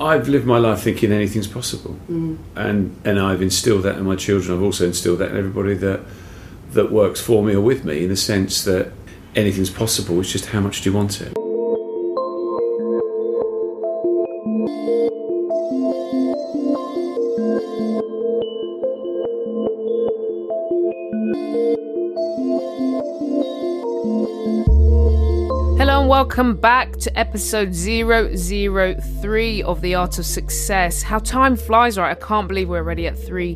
I've lived my life thinking anything's possible, and I've instilled that in my children. I've also instilled that in everybody that works for me or with me, in the sense that anything's possible. It's just how much do you want it? Welcome back to episode 003 of The Art of Success. How time flies, right? I can't believe we're already at 3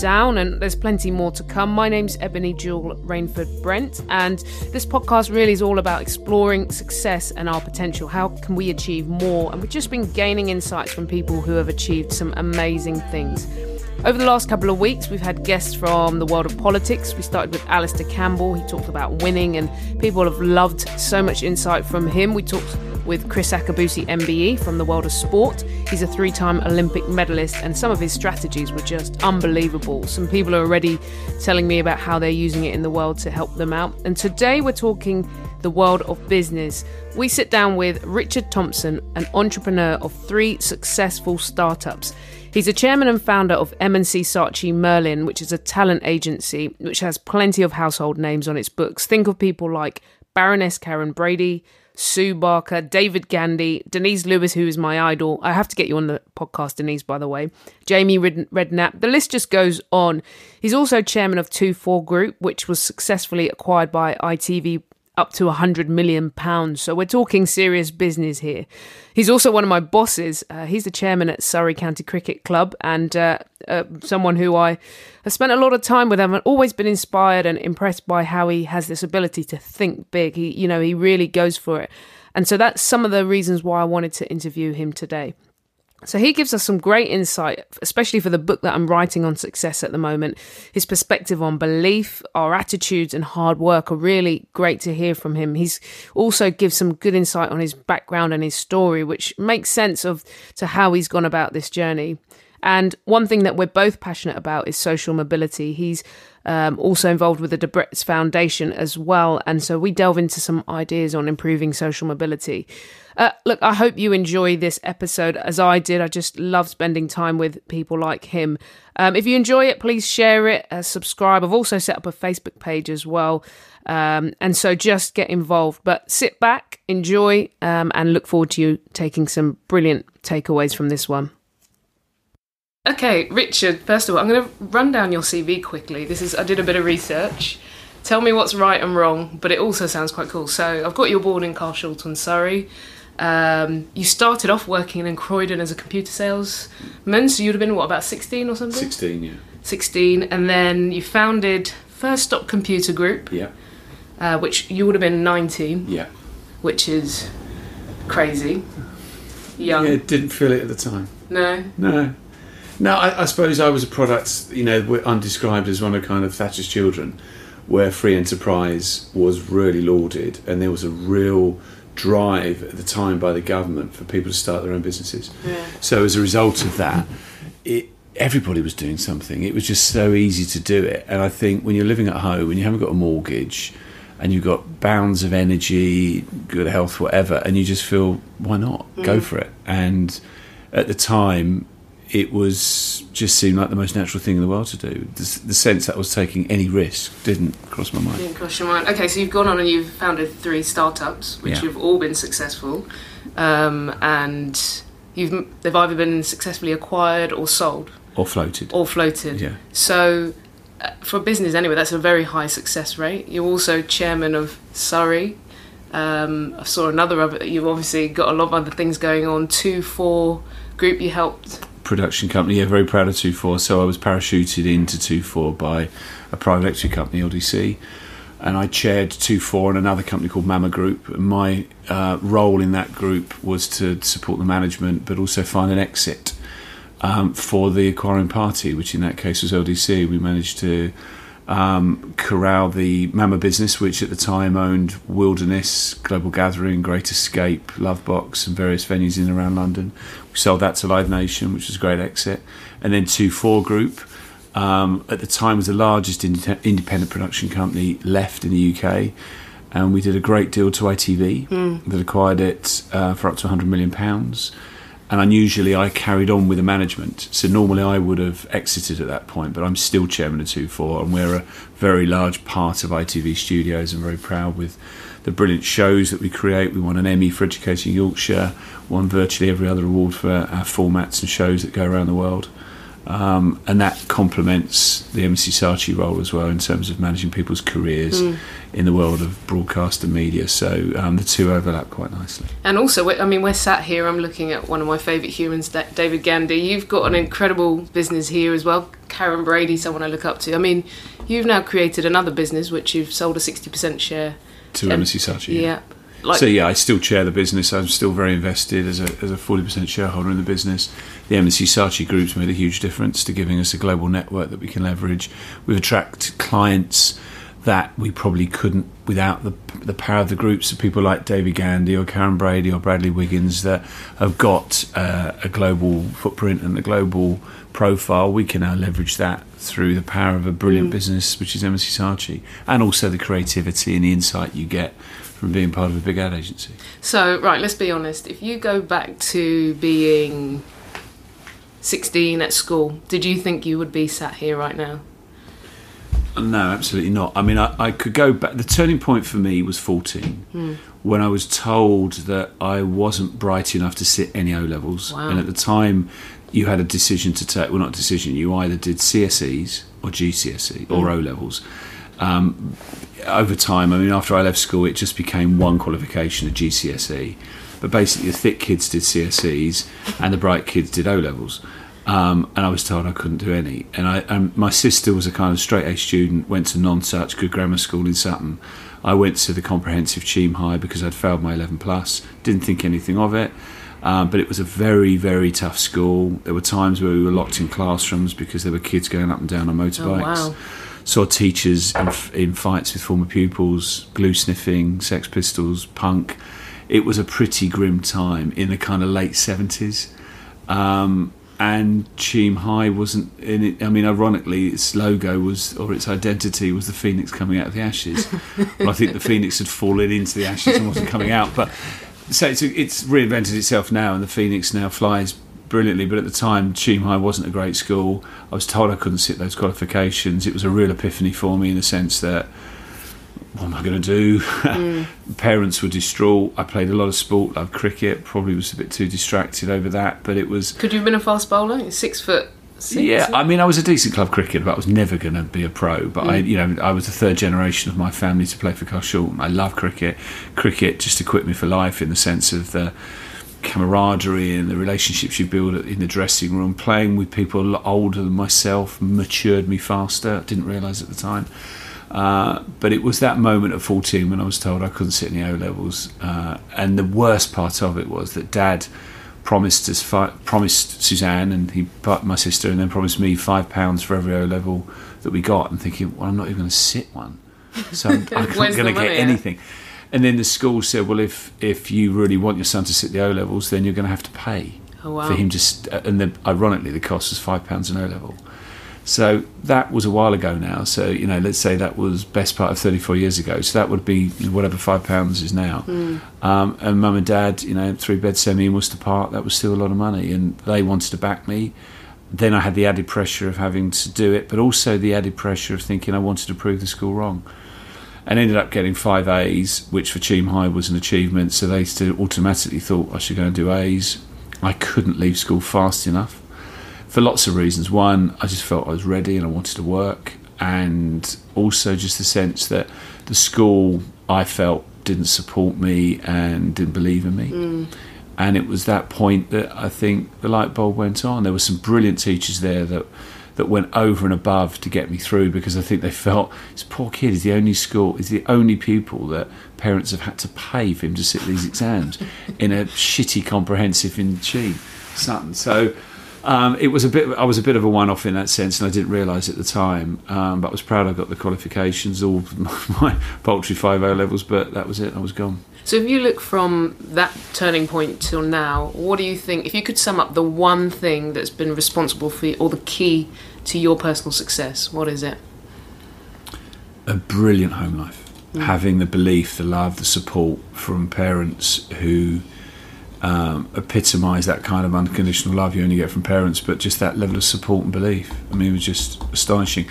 down, and there's plenty more to come. My name's Ebony Jewel Rainford-Brent, and this podcast really is all about exploring success and our potential. How can we achieve more? And we've just been gaining insights from people who have achieved some amazing things. Over the last couple of weeks, we've had guests from the world of politics. We started with Alistair Campbell. He talked about winning, and people have loved so much insight from him. We talked with Chris Akabusi, MBE, from the world of sport. He's a 3-time Olympic medalist, and some of his strategies were just unbelievable. Some people are already telling me about how they're using it in the world to help them out. And today we're talking the world of business. We sit down with Richard Thompson, an entrepreneur of 3 successful startups. He's a chairman and founder of M&C Saatchi Merlin, which is a talent agency which has plenty of household names on its books. Think of people like Baroness Karen Brady, Sue Barker, David Gandy, Denise Lewis, who is my idol. I have to get you on the podcast, Denise, by the way. Jamie Redknapp. The list just goes on. He's also chairman of 2 4 Group, which was successfully acquired by ITV up to £100 million. So we're talking serious business here. He's also one of my bosses. He's the chairman at Surrey County Cricket Club, and someone who I have spent a lot of time with. I've always been inspired and impressed by how he has this ability to think big. He really goes for it. And so that's some of the reasons why I wanted to interview him today. So he gives us some great insight, especially for the book that I'm writing on success at the moment. His perspective on belief, our attitudes and hard work are really great to hear from him. He's also gives some good insight on his background and his story, which makes sense of to how he's gone about this journey. And one thing that we're both passionate about is social mobility. He's also involved with the Debretts Foundation as well. And so we delve into some ideas on improving social mobility. Look, I hope you enjoy this episode as I did. I just love spending time with people like him. If you enjoy it, please share it, subscribe. I've also set up a Facebook page as well. And so just get involved. But sit back, enjoy, and look forward to you taking some brilliant takeaways from this one. Okay, Richard, first of all, I'm going to run down your CV quickly. I did a bit of research. Tell me what's right and wrong, but it also sounds quite cool. So I've got you born in Carshallton, Surrey. You started off working in Croydon as a computer salesman, so you'd have been, what, about 16 or something? 16, yeah. 16, and then you founded First Stop Computer Group. Yeah. Which you would have been 19. Yeah. Which is crazy. Young. Yeah, didn't feel it at the time. No. No, I suppose I was a product, I'm described as one of kind of Thatcher's children, where free enterprise was really lauded, and there was a real drive at the time by the government for people to start their own businesses. Yeah. So as a result of that, everybody was doing something. It was just so easy to do it. And I think when you're living at home and you haven't got a mortgage and you've got bounds of energy, good health, whatever, and you just feel, why not? Mm. Go for it. And at the time, it just seemed like the most natural thing in the world to do. The sense that I was taking any risk didn't cross my mind. Didn't cross your mind. Okay, so you've gone on and you've founded 3 startups, which have all been successful, and they've either been successfully acquired or sold. Or floated. Yeah. So for business anyway, that's a very high success rate. You're also chairman of Surrey. I saw you've obviously got a lot of other things going on. 2 4 Group you helped... production company, very proud of 2 4. So I was parachuted into 2 4 by a private equity company, LDC, and I chaired 2 4 and another company called Mama Group. And my role in that group was to support the management, but also find an exit for the acquiring party, which in that case was LDC. We managed to corral the Mama business, which at the time owned Wilderness, Global Gathering, Great Escape, Lovebox and various venues in and around London. We sold that to Live Nation, which was a great exit. And then 2 4 Group, at the time was the largest independent production company left in the UK, and we did a great deal to ITV that acquired it for up to £100 million. And unusually, I carried on with the management. So normally I would have exited at that point, but I'm still chairman of 2Four, and we're a very large part of ITV Studios, and very proud with the brilliant shows that we create. We won an Emmy for Educating Yorkshire, won virtually every other award for our formats and shows that go around the world. And that complements the M&C Saatchi role as well in terms of managing people's careers in the world of broadcast and media. So the two overlap quite nicely. And also, I mean, we're sat here, I'm looking at one of my favourite humans, David Gandy. You've got an incredible business here as well. Karen Brady, someone I look up to. I mean, you've now created another business which you've sold a 60% share to M&C Saatchi. Yeah. Like, so yeah, I still chair the business. I'm still very invested as a 40% shareholder in the business. The M&C Saatchi Group's made a huge difference to giving us a global network that we can leverage. We attract clients that we probably couldn't without the power of the groups of people like David Gandy or Karen Brady or Bradley Wiggins that have got a global footprint and a global profile. We can now leverage that through the power of a brilliant business, which is M&C Saatchi, and also the creativity and the insight you get from being part of a big ad agency. So, right, let's be honest. If you go back to being 16 at school, did you think you would be sat here right now? No, absolutely not. I mean, I could go back. The turning point for me was 14, when I was told that I wasn't bright enough to sit any O-levels. Wow. And at the time, you had a decision to take. Well, not a decision. You either did CSEs or GCSE or O-levels. Over time, I mean, after I left school, it just became one qualification, a GCSE. But basically, the thick kids did CSEs and the bright kids did O-levels. And I was told I couldn't do any. And my sister was a kind of straight-A student, went to non-Sutch, good grammar school in Sutton. I went to the comprehensive Cheam High because I'd failed my 11+, didn't think anything of it. But it was a very, very tough school. There were times where we were locked in classrooms because there were kids going up and down on motorbikes. Oh, wow. Saw teachers in fights with former pupils, glue sniffing, Sex Pistols, punk. It was a pretty grim time in the kind of late 70s. And Cheam High wasn't in it. I mean, ironically, its logo was, or its identity was, the phoenix coming out of the ashes. Well, I think the phoenix had fallen into the ashes and wasn't coming out. But so it's reinvented itself now, and the phoenix now flies brilliantly. But at the time, Cheam High wasn't a great school. I was told I couldn't sit those qualifications. It was a real epiphany for me in the sense that, what am I going to do? Parents were distraught. I played a lot of sport, loved cricket, probably was a bit too distracted over that, but it was... Could you have been a fast bowler? 6'6"? Yeah, I mean, I was a decent club cricketer, but I was never going to be a pro. But I was the third generation of my family to play for Carl Shorten. I love cricket. Cricket just equipped me for life in the sense of the camaraderie and the relationships you build in the dressing room. Playing with people older than myself matured me faster. Didn't realise at the time. But it was that moment at 14 when I was told I couldn't sit in the O-levels, and the worst part of it was that Dad promised Suzanne, and he, my sister, and then promised me £5 for every O-level that we got. I'm thinking, well, I'm not even going to sit one, so I'm not going to get anything. And then the school said, well, if you really want your son to sit the O-levels, then you're going to have to pay for him. Ironically, the cost was £5 an O-level. So that was a while ago now. So, you know, let's say that was best part of 34 years ago. So that would be whatever £5 is now. And Mum and Dad, you know, 3-bed semi in Worcester Park, that was still a lot of money. And they wanted to back me. Then I had the added pressure of having to do it, but also the added pressure of thinking I wanted to prove the school wrong. And ended up getting 5 A's, which for Cheam High was an achievement. So they still automatically thought I should go and do A's. I couldn't leave school fast enough. For lots of reasons. One, I just felt I was ready and I wanted to work, and also just the sense that the school, I felt, didn't support me and didn't believe in me. And it was that point that I think the light bulb went on. There were some brilliant teachers there that went over and above to get me through, because I think they felt this poor kid is the only school, is the only pupil that parents have had to pay for him to sit these exams in a shitty comprehensive in Cheam, Sutton. So it was a bit. I was a bit of a one-off in that sense, and I didn't realise at the time. But I was proud I got the qualifications, all my paltry 5 O-levels. But that was it. I was gone. So, if you look from that turning point till now, what do you think? If you could sum up the one thing that's been responsible for you, or the key to your personal success, what is it? A brilliant home life, having the belief, the love, the support from parents who epitomise that kind of unconditional love you only get from parents, but just that level of support and belief. I mean, it was just astonishing.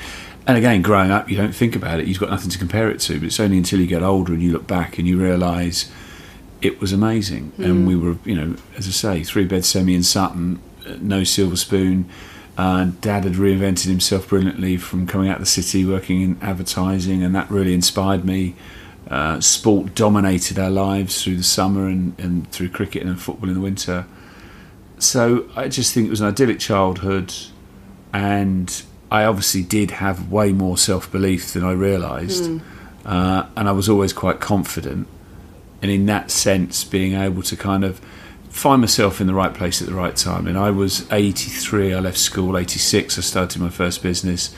And again, growing up, you don't think about it. You've got nothing to compare it to. But it's only until you get older and you look back and you realise it was amazing. Mm. And we were, you know, as I say, 3-bed semi in Sutton, no silver spoon. Dad had reinvented himself brilliantly from coming out of the city, working in advertising, and that really inspired me. Sport dominated our lives through the summer and through cricket and football in the winter. So I just think it was an idyllic childhood, and I obviously did have way more self-belief than I realised, and I was always quite confident. And in that sense, being able to kind of find myself in the right place at the right time. And I was 83, I left school, 86, I started my first business.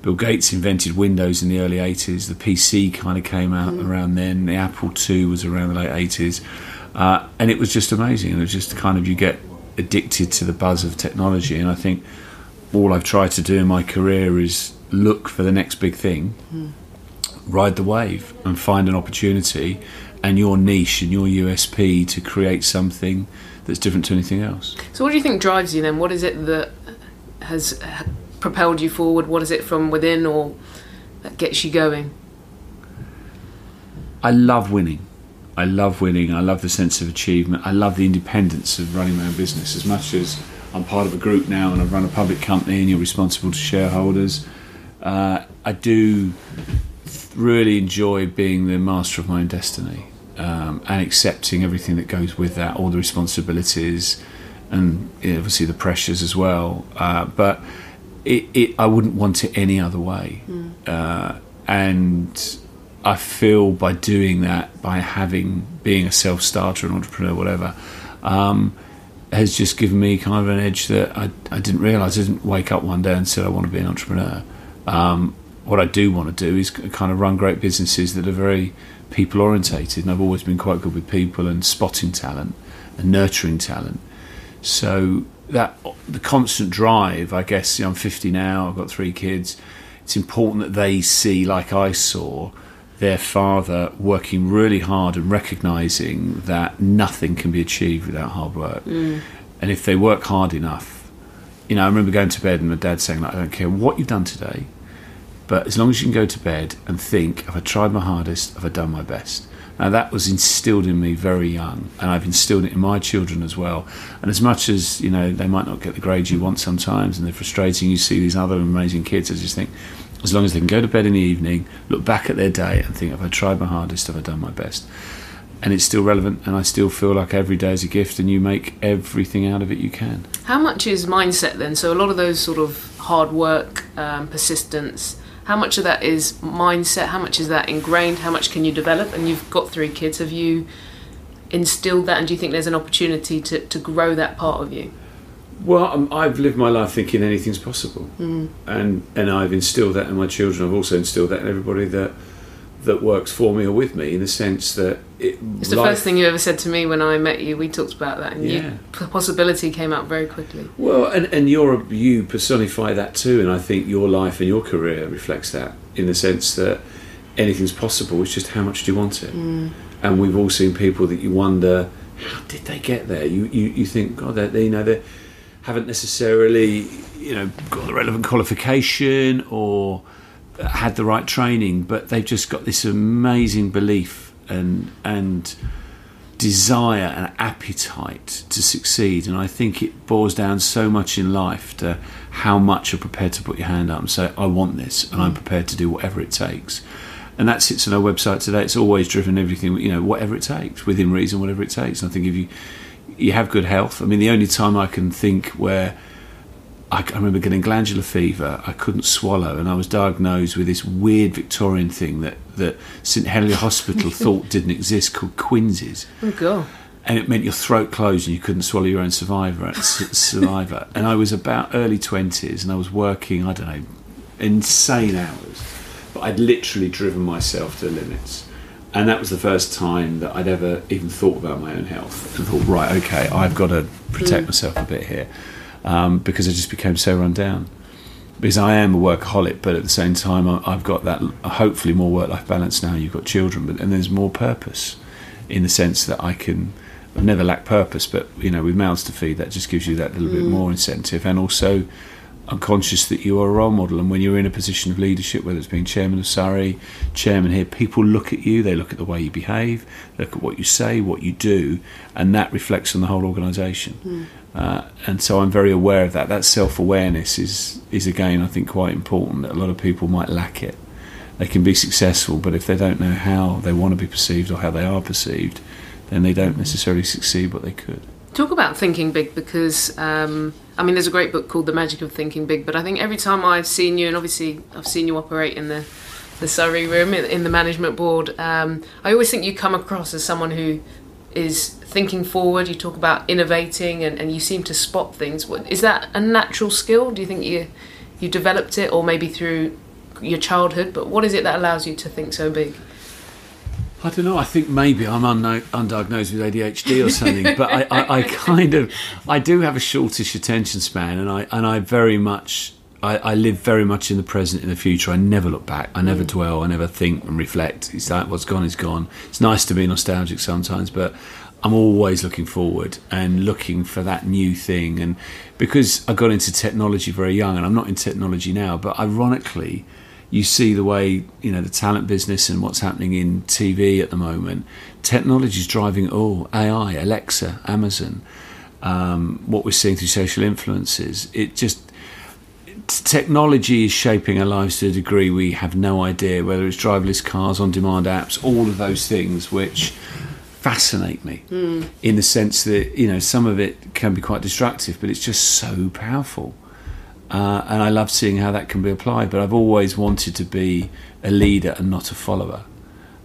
Bill Gates invented Windows in the early 80s. The PC kind of came out around then. The Apple II was around the late 80s. And it was just amazing. It was just kind of, you get addicted to the buzz of technology. And I think all I've tried to do in my career is look for the next big thing, ride the wave and find an opportunity and your niche and your USP to create something that's different to anything else. So what do you think drives you then? What is it that has propelled you forward? What is it from within or that gets you going? I love winning. I love winning. I love the sense of achievement. I love the independence of running my own business. As much as I'm part of a group now and I run a public company and you're responsible to shareholders, I do really enjoy being the master of my own destiny, and accepting everything that goes with that, all the responsibilities and obviously the pressures as well. But I wouldn't want it any other way. And I feel by doing that, by being a self-starter, an entrepreneur, whatever, has just given me kind of an edge that I didn't realise. I didn't wake up one day and said I want to be an entrepreneur. What I do want to do is kind of run great businesses that are very people orientated, and I've always been quite good with people and spotting talent and nurturing talent. So that the constant drive, I guess, you know, I'm 50 now, I've got 3 kids. It's important that they see, like I saw, their father working really hard and recognising that nothing can be achieved without hard work. And if they work hard enough, you know, I remember going to bed and my dad saying, like, I don't care what you've done today, but as long as you can go to bed and think, have I tried my hardest, have I done my best? Now that was instilled in me very young, and I've instilled it in my children as well. And as much as, you know, they might not get the grades you want sometimes and they're frustrating, you see these other amazing kids, I just think, as long as they can go to bed in the evening, look back at their day and think, have I tried my hardest, have I done my best? And it's still relevant, and I still feel like every day is a gift and you make everything out of it you can. How much is mindset then? So a lot of those sort of hard work, persistence, how much of that is mindset? How much is that ingrained? How much can you develop? And you've got 3 kids. Have you instilled that, and do you think there's an opportunity to grow that part of you? Well, I've lived my life thinking anything's possible, and I've instilled that in my children. I've also instilled that in everybody that works for me or with me, in the sense that it's the first thing you ever said to me when I met you. We talked about that, and the possibility came out very quickly. Well, and you personify that too, and I think your life and your career reflects that, in the sense that anything's possible. It's just how much do you want it? And we've all seen people that you wonder, how did they get there? You think, God, they haven't necessarily, you know, got the relevant qualification or had the right training, but they've just got this amazing belief and desire and appetite to succeed. And I think it boils down so much in life to how much you're prepared to put your hand up and say, I want this, and I'm prepared to do whatever it takes. And that sits on our website today. It's always driven everything, you know, whatever it takes, within reason, whatever it takes. And I think if you have good health, I mean, the only time I can think where I remember getting glandular fever, I couldn't swallow, and I was diagnosed with this weird Victorian thing that St. Helier Hospital thought didn't exist, called Quinsy's. Oh, God. And it meant your throat closed and you couldn't swallow your own saliva. And I was about early 20s, and I was working, I don't know, insane hours. But I'd literally driven myself to the limits. And that was the first time that I'd ever even thought about my own health. And thought, right, okay, I've got to protect myself a bit here. Because I just became so run down. Because I am a workaholic, but at the same time, I've got that, hopefully, more work-life balance now. You've got children, but there's more purpose, in the sense that I can I've never lacked purpose, but with mouths to feed, that just gives you that little bit more incentive. And also, I'm conscious that you are a role model, and when you're in a position of leadership, whether it's being chairman of Surrey, chairman here, people look at you, they look at the way you behave, look at what you say, what you do, and that reflects on the whole organisation. And so I'm very aware of that. That self-awareness is again, I think, quite important, that a lot of people might lack it. They can be successful, but if they don't know how they want to be perceived or how they are perceived, then they don't necessarily succeed what they could. Talk about thinking big, because I mean, there's a great book called The Magic of Thinking Big, but I think every time I've seen you, and obviously I've seen you operate in the Surrey room, in the management board, I always think you come across as someone who is thinking forward. You talk about innovating, and you seem to spot things. Is that a natural skill? Do you think you developed it, or maybe through your childhood? But what is it that allows you to think so big? I don't know. I think maybe I'm undiagnosed with ADHD or something, but I do have a shortish attention span, and I live very much in the present, in the future. I never look back. I never dwell. I never think and reflect. It's like what's gone is gone. It's nice to be nostalgic sometimes, but I'm always looking forward and looking for that new thing. And because I got into technology very young, and I'm not in technology now, but ironically, you see the way, the talent business and what's happening in TV at the moment. Technology's driving it all. AI, Alexa, Amazon, what we're seeing through social influences. Technology is shaping our lives to a degree we have no idea, whether it's driverless cars, on-demand apps, all of those things which fascinate me in the sense that, some of it can be quite destructive, but it's just so powerful. And I love seeing how that can be applied, but I've always wanted to be a leader and not a follower.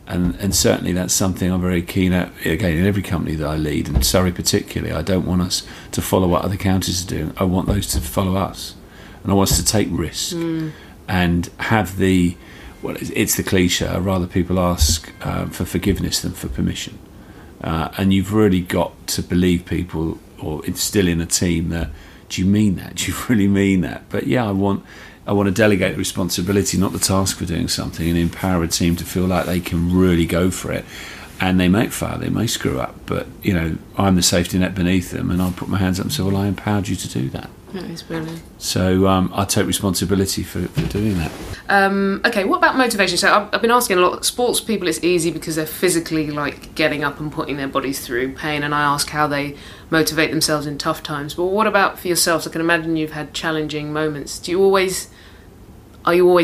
And certainly that's something I'm very keen at, again, in every company that I lead, and Surrey particularly. I don't want us to follow what other counties are doing. I want those to follow us. And I want us to take risk and have the, well, it's the cliche, I'd rather people ask for forgiveness than for permission. And you've really got to believe people, or instill in a team that, do you mean that? Do you really mean that? But yeah, I want to delegate the responsibility, not the task, for doing something, and empower a team to feel like they can really go for it. And they may fail, they may screw up, but I'm the safety net beneath them, and I'll put my hands up and say, well, I empowered you to do that. That is brilliant. So I take responsibility for doing that. Okay, what about motivation? So I've been asking a lot. Sports people, it's easy because they're physically getting up and putting their bodies through pain, and I ask how they motivate themselves in tough times. But what about for yourselves? I can imagine you've had challenging moments. Are you always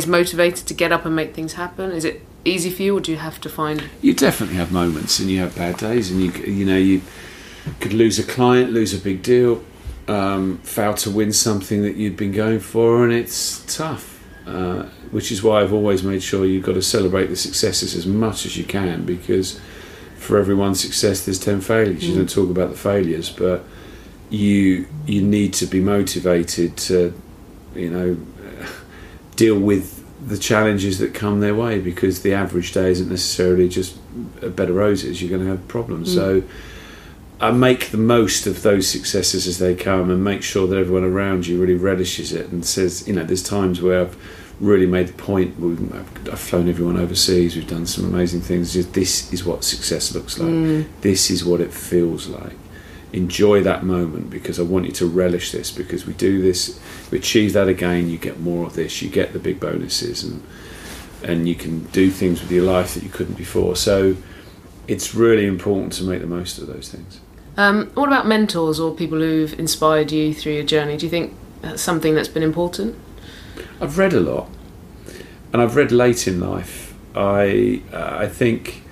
motivated to get up and make things happen? Is it easy for you, or do you have to find? You definitely have moments, and you have bad days, and you could lose a client, lose a big deal. Fail to win something that you'd been going for, and it's tough, which is why I've always made sure you've got to celebrate the successes as much as you can, because for every one success there's 10 failures. You don't talk about the failures, but you need to be motivated to deal with the challenges that come their way, because the average day isn't necessarily just a bed of roses. You're going to have problems. So I make the most of those successes as they come, and make sure that everyone around you really relishes it and says, there's times where I've really made the point. I've flown everyone overseas. We've done some amazing things. This is what success looks like. This is what it feels like. Enjoy that moment, because I want you to relish this, because we do this, we achieve that again, you get more of this, you get the big bonuses, and you can do things with your life that you couldn't before. So it's really important to make the most of those things. What about mentors or people who've inspired you through your journey? Do you think that's something that's been important? I've read a lot, and I've read late in life. I think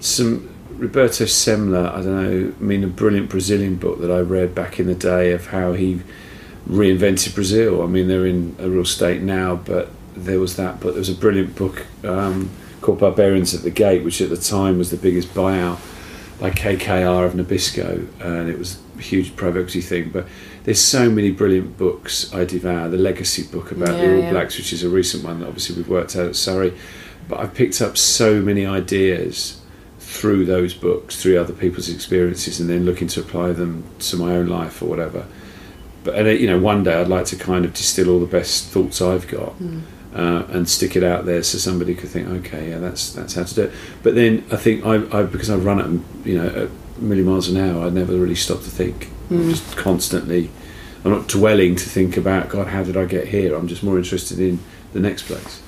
some Roberto Semler, a brilliant Brazilian book that I read back in the day of how he reinvented Brazil. I mean, they're in a real state now, but there was that. But there was a brilliant book called Barbarians at the Gate, which at the time was the biggest buyout by KKR of Nabisco, and it was a huge private equity thing. But there's so many brilliant books I devour. The Legacy book about the All Blacks, which is a recent one that obviously we've worked out at Surrey. But I've picked up so many ideas through those books, through other people's experiences, and then looking to apply them to my own life or whatever. But one day I'd like to kind of distill all the best thoughts I've got. And stick it out there so somebody could think, okay, yeah, that's how to do it. But then I think because I run at a million miles an hour, I'd never really stop to think. I'm just constantly, I'm not dwelling to think about, God, how did I get here? I'm just more interested in the next place.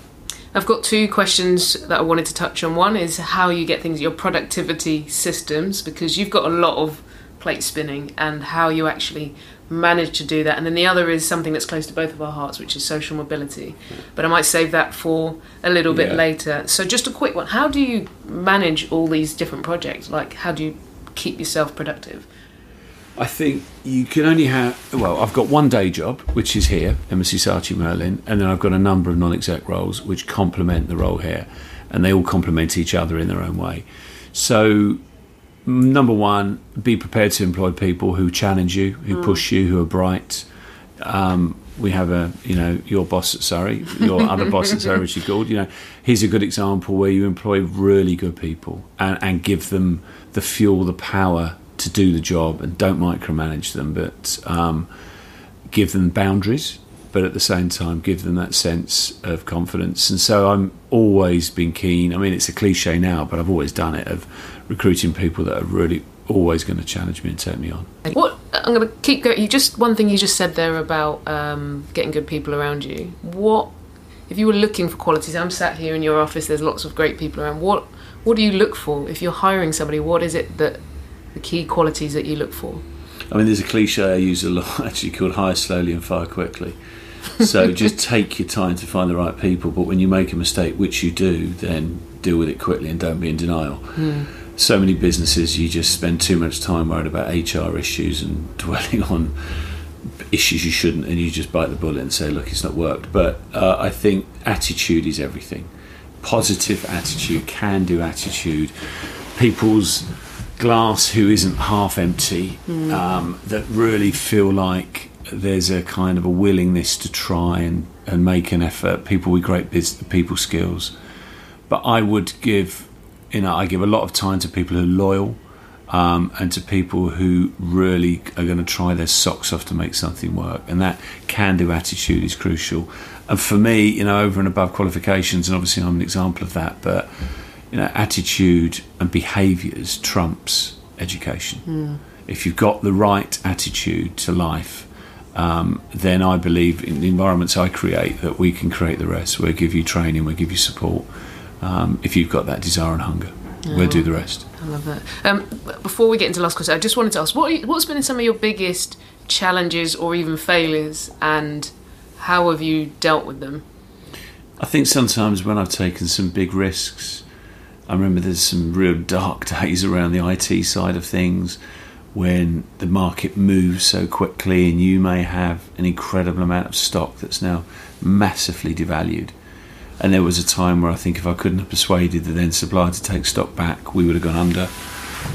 I've got two questions that I wanted to touch on. One is how you get things, your productivity systems, because you've got a lot of plate spinning and how you actually manage to do that. And then the other is something that's close to both of our hearts, which is social mobility. But I might save that for a little bit later. So just a quick one. How do you manage all these different projects? Like, how do you keep yourself productive? I think you can only have... Well, I've got one day job, which is here, M&C Saatchi Merlin, and then I've got a number of non-exec roles which complement the role here, and they all complement each other in their own way. So, number one, be prepared to employ people who challenge you, who push you, who are bright. We have a, you know, your boss at Surrey, your other boss at Surrey, Richard Gould, you know, he's a good example where you employ really good people and give them the fuel, the power to do the job, and don't micromanage them, but give them boundaries, but at the same time give them that sense of confidence. And so I'm always been keen, I mean it's a cliche now, but I've always done it, of recruiting people that are really always going to challenge me and take me on. What I'm going to keep going, you just, one thing you just said there about getting good people around you. What if you were looking for qualities? I'm sat here in your office, there's lots of great people around. What do you look for if you're hiring somebody? What is it that the key qualities that you look for? I mean, there's a cliche I use a lot actually called hire slowly and fire quickly. So just take your time to find the right people, but when you make a mistake, which you do, then deal with it quickly and don't be in denial. So many businesses, you just spend too much time worried about HR issues and dwelling on issues you shouldn't, and you just bite the bullet and say, look, it's not worked. But I think attitude is everything. Positive attitude, can-do attitude, people's glass who isn't half empty, that really feel like there's a kind of a willingness to try and make an effort, people with great people skills. But I would give, you know, I give a lot of time to people who are loyal, and to people who really are going to try their socks off to make something work, and that can-do attitude is crucial. And for me, you know, over and above qualifications, and obviously I'm an example of that, but you know, attitude and behaviours trumps education. If you've got the right attitude to life, then I believe in the environments I create that we can create the rest. We'll give you training, we'll give you support. If you've got that desire and hunger, we'll do the rest. I love that. Before we get into the last question, I just wanted to ask, what's been some of your biggest challenges or even failures, and how have you dealt with them? I think sometimes when I've taken some big risks, I remember there's some real dark days around the IT side of things when the market moves so quickly and you may have an incredible amount of stock that's now massively devalued. And there was a time where I think if I couldn't have persuaded the then supplier to take stock back, we would have gone under.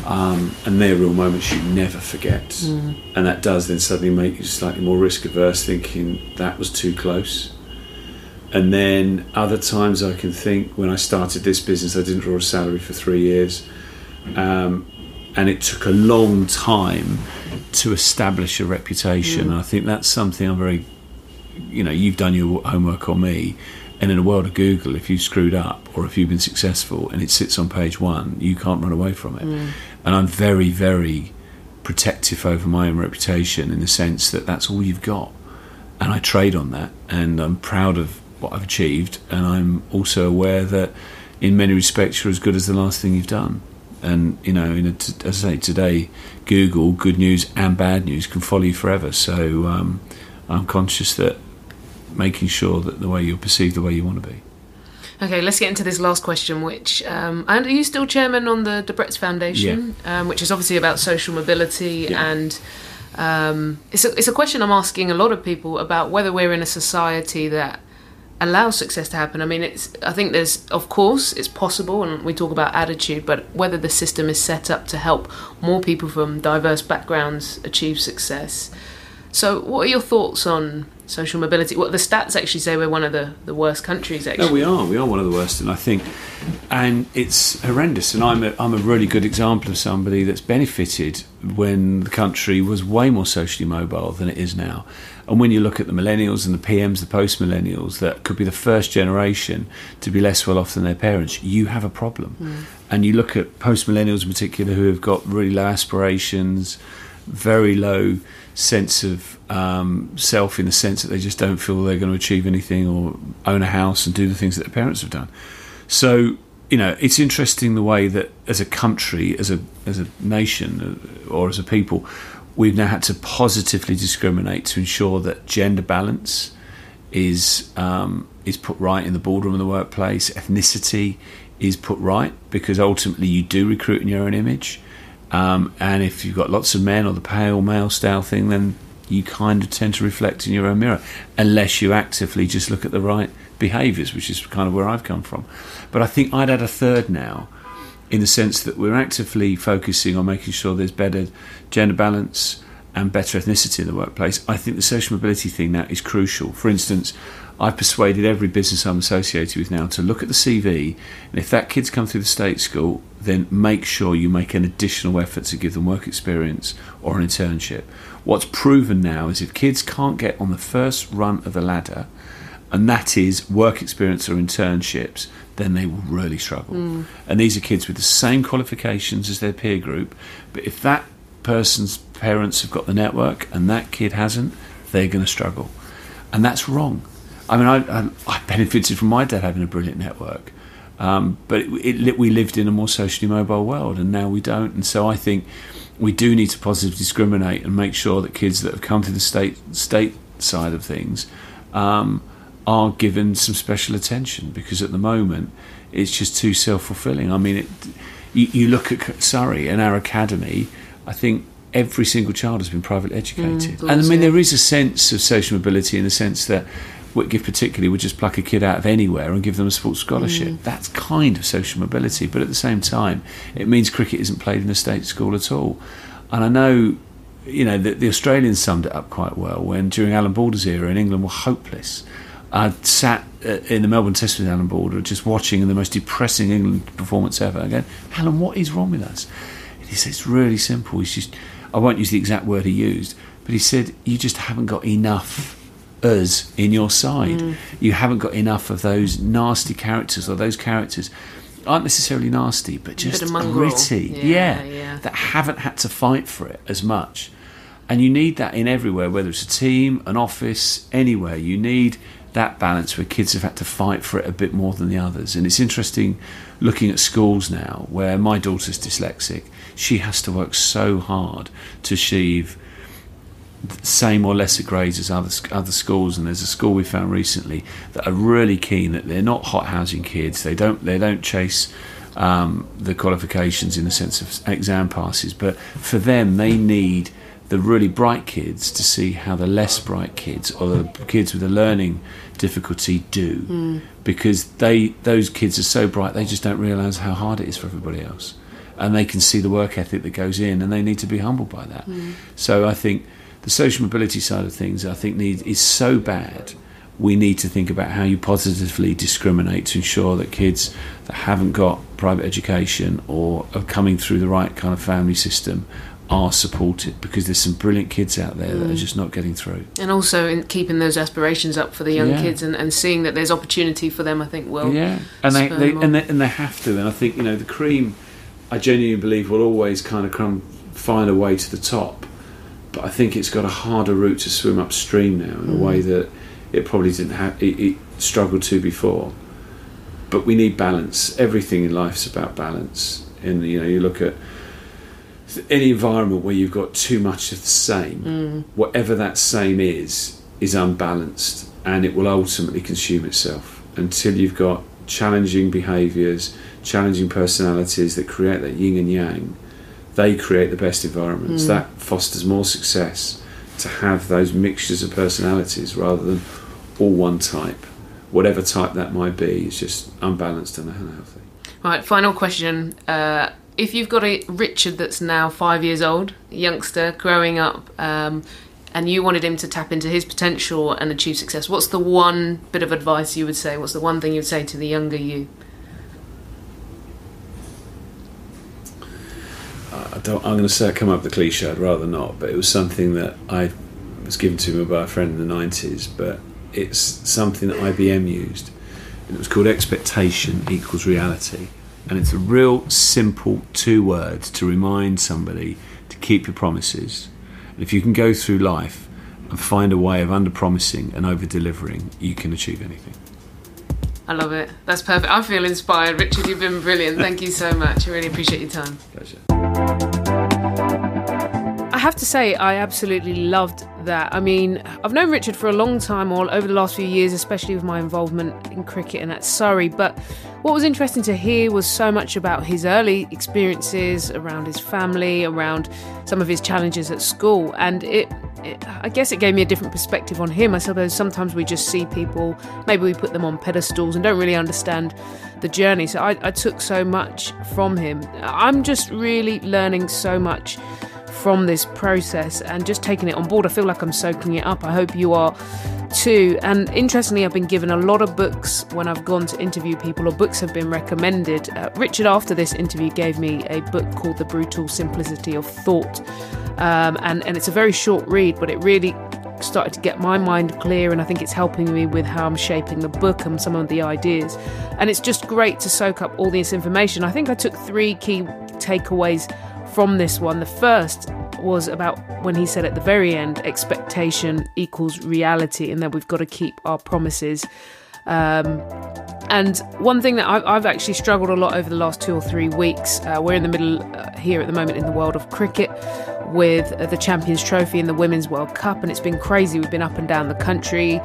And they're real moments you never forget. And that does then suddenly make you slightly more risk averse, thinking that was too close. And then other times I can think, when I started this business, I didn't draw a salary for 3 years. And it took a long time to establish a reputation. And I think that's something I'm very, you know, you've done your homework on me. And in a world of Google, if you've screwed up or if you've been successful and it sits on page one, you can't run away from it. And I'm very, very protective over my own reputation in the sense that that's all you've got. And I trade on that, and I'm proud of what I've achieved, and I'm also aware that in many respects you're as good as the last thing you've done. And you know, as I say, today Google, good news and bad news, can follow you forever. So I'm conscious that making sure that the way you're perceived, the way you want to be. Okay, let's get into this last question, which and are you still chairman on the Debretts Foundation, which is obviously about social mobility, and it's a question I'm asking a lot of people about whether we're in a society that allows success to happen. I mean, I think there's, of course, it's possible, and we talk about attitude, but whether the system is set up to help more people from diverse backgrounds achieve success. So what are your thoughts on social mobility. Well, the stats actually say we're one of the worst countries, actually. No, we are. We are one of the worst, and I think... And it's horrendous, and I'm a really good example of somebody that's benefited when the country was way more socially mobile than it is now. And when you look at the millennials and the PMs, the post-millennials, that could be the first generation to be less well off than their parents, you have a problem. Mm. And you look at post-millennials in particular who have got really low aspirations, very low sense of self, in the sense that they just don't feel they're going to achieve anything or own a house and do the things that their parents have done. So, you know, it's interesting the way that as a country, as a nation, or as a people, we've now had to positively discriminate to ensure that gender balance is put right in the boardroom of the workplace, ethnicity is put right, because ultimately you do recruit in your own image. And if you've got lots of men, or the pale male style thing, then you kind of tend to reflect in your own mirror, unless you actively just look at the right behaviours, which is kind of where I've come from. But I think I'd add a third now, in the sense that we're actively focusing on making sure there's better gender balance and better ethnicity in the workplace. I think the social mobility thing now is crucial. For instance, I've persuaded every business I'm associated with now to look at the CV, and if that kid's come through the state school, then make sure you make an additional effort to give them work experience or an internship. What's proven now is if kids can't get on the first run of the ladder, and that is work experience or internships, then they will really struggle. Mm. And these are kids with the same qualifications as their peer group, but if that person's parents have got the network and that kid hasn't, they're going to struggle. And that's wrong. I mean, I benefited from my dad having a brilliant network, but we lived in a more socially mobile world, and now we don't. And so I think we do need to positively discriminate and make sure that kids that have come to the state side of things are given some special attention, because at the moment it's just too self-fulfilling. I mean, you look at Surrey and our academy, I think every single child has been privately educated. And I mean, there is a sense of social mobility, in the sense that Whitgift particularly would just pluck a kid out of anywhere and give them a sports scholarship. That's kind of social mobility, but at the same time it means cricket isn't played in a state school at all. And I know, you know, that the Australians summed it up quite well when, during Alan Border's era, in England were hopeless. I sat in the Melbourne Test with Alan Border, just watching the most depressing England performance ever. I go, Alan, what is wrong with us? And he said, it's really simple. He's just, I won't use the exact word he used, but he said, you just haven't got enough us in your side. You haven't got enough of those nasty characters, or those characters aren't necessarily nasty, but just gritty. Yeah, that haven't had to fight for it as much. And you need that in everywhere, whether it's a team, an office, anywhere. You need that balance where kids have had to fight for it a bit more than the others. And it's interesting looking at schools now, where my daughter's dyslexic. She has to work so hard to achieve the same or lesser grades as other schools. And there's a school we found recently that are really keen that they're not hot housing kids. They don't chase the qualifications in the sense of exam passes, but for them, they need the really bright kids to see how the less bright kids, or the kids with a learning difficulty, do, because those kids are so bright they just don't realise how hard it is for everybody else, and they can see the work ethic that goes in, and they need to be humbled by that. So I think the social mobility side of things, I think, is so bad. We need to think about how you positively discriminate to ensure that kids that haven't got private education or are coming through the right kind of family system are supported, because there's some brilliant kids out there that are just not getting through. And also in keeping those aspirations up for the young kids, and seeing that there's opportunity for them, I think, will and they have to. And I think, you know, the cream, I genuinely believe, will always kind of find a way to the top, but I think it's got a harder route to swim upstream now, in a way that it probably didn't have, it struggled to before. But we need balance. Everything in life's about balance. And, you know, you look at any environment where you've got too much of the same, whatever that same is unbalanced, and it will ultimately consume itself, until you've got challenging behaviours, challenging personalities that create that yin and yang. They create the best environments. That fosters more success, to have those mixtures of personalities rather than all one type. Whatever type that might be, it's just unbalanced and unhealthy. Right, final question. If you've got a Richard that's now 5 years old, youngster growing up, and you wanted him to tap into his potential and achieve success, what's the one bit of advice you would say? What's the one thing you'd say to the younger you? I'm going to say, come up with a cliche, I'd rather not, but it was something that I was given to me by a friend in the 90s, but it's something that IBM used, and it was called expectation equals reality. And it's a real simple two words to remind somebody to keep your promises. And if you can go through life and find a way of under-promising and over-delivering, you can achieve anything. I love it. That's perfect. I feel inspired. Richard, you've been brilliant. Thank you so much. I really appreciate your time. Pleasure. I have to say, I absolutely loved that. I mean, I've known Richard for a long time, all over the last few years, especially with my involvement in cricket and at Surrey, but what was interesting to hear was so much about his early experiences around his family, around some of his challenges at school, and I guess it gave me a different perspective on him. I suppose sometimes we just see people, maybe we put them on pedestals and don't really understand the journey, so I took so much from him. I'm just really learning so much from this process and just taking it on board. I feel like I'm soaking it up. I hope you are too. And interestingly, I've been given a lot of books when I've gone to interview people, or books have been recommended. Richard, after this interview, gave me a book called The Brutal Simplicity of Thought. And it's a very short read, but it really started to get my mind clear, and I think it's helping me with how I'm shaping the book and some of the ideas. And it's just great to soak up all this information. I think I took three key takeaways from this one. The first was about when he said at the very end, expectation equals reality, and that we've got to keep our promises. And one thing that I've actually struggled a lot over the last 2 or 3 weeks, we're in the middle here at the moment in the world of cricket with the Champions Trophy and the Women's World Cup, and it's been crazy. We've been up and down the country,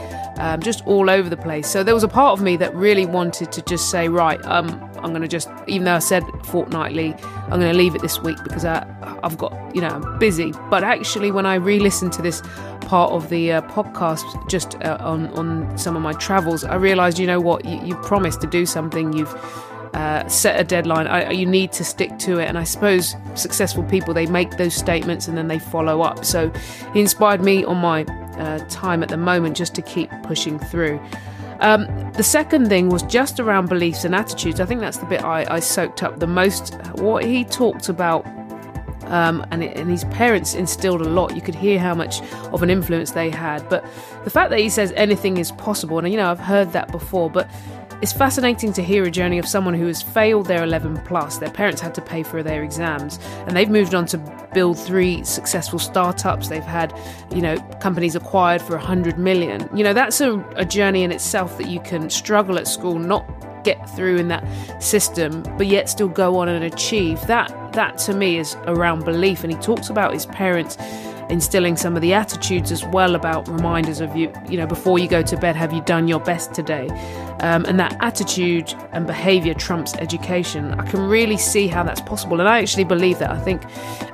just all over the place. So there was a part of me that really wanted to just say, right, I'm going to just, even though I said fortnightly, I'm going to leave it this week because I've got, I'm busy. But actually, when I re-listened to this part of the podcast, just on some of my travels, I realised, you know what, you've promised to do something, you've set a deadline, you need to stick to it. And I suppose successful people, they make those statements and then they follow up. So he inspired me on my time at the moment just to keep pushing through. The second thing was just around beliefs and attitudes. I think that's the bit I soaked up the most. What he talked about, and his parents instilled a lot. You could hear how much of an influence they had. But the fact that he says anything is possible, and I've heard that before, but it's fascinating to hear a journey of someone who has failed their 11 plus. Their parents had to pay for their exams, and they've moved on to build 3 successful startups. They've had, companies acquired for 100 million. That's a journey in itself that you can struggle at school, not get through in that system, but yet still go on and achieve. That to me is around belief. And he talks about his parents instilling some of the attitudes as well, about reminders of before you go to bed, have you done your best today? And that attitude and behaviour trumps education. I can really see how that's possible, and I actually believe that. I think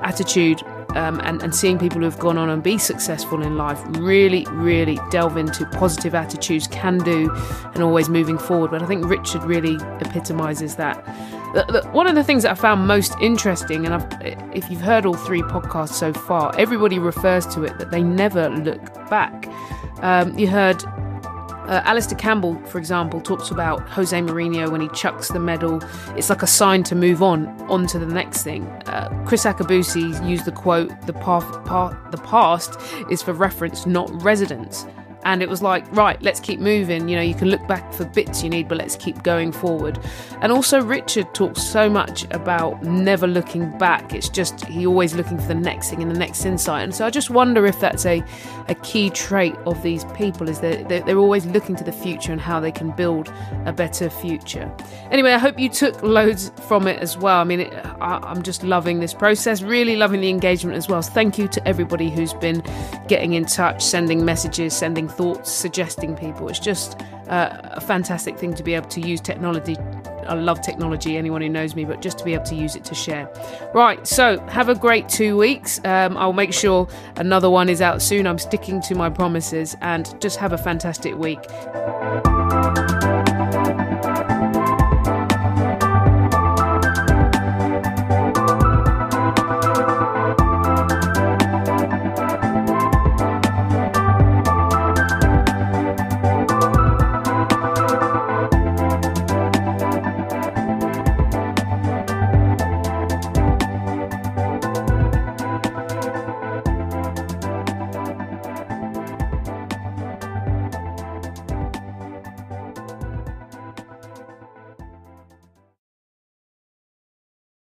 attitude and seeing people who've gone on and be successful in life really delve into positive attitudes, can do, and always moving forward. But I think Richard really epitomises that. One of the things that I found most interesting, and if you've heard all 3 podcasts so far, everybody refers to it that they never look back. You heard Alistair Campbell, for example, talks about Jose Mourinho when he chucks the medal. It's like a sign to move on to the next thing. Chris Akabusi used the quote, the past is for reference, not residence. And it was like, right, let's keep moving. You can look back for bits you need, but let's keep going forward. And also Richard talks so much about never looking back. It's just he always looking for the next thing and the next insight. And so I just wonder if that's a key trait of these people, is that they're always looking to the future and how they can build a better future. Anyway, I hope you took loads from it as well. I mean, I'm just loving this process, really loving the engagement as well. So thank you to everybody who's been getting in touch, sending messages, sending thoughts, suggesting people. It's just a fantastic thing to be able to use technology. I love technology, anyone who knows me, but just to be able to use it to share. Right, so have a great 2 weeks. I'll make sure another one is out soon. I'm sticking to my promises, and just have a fantastic week.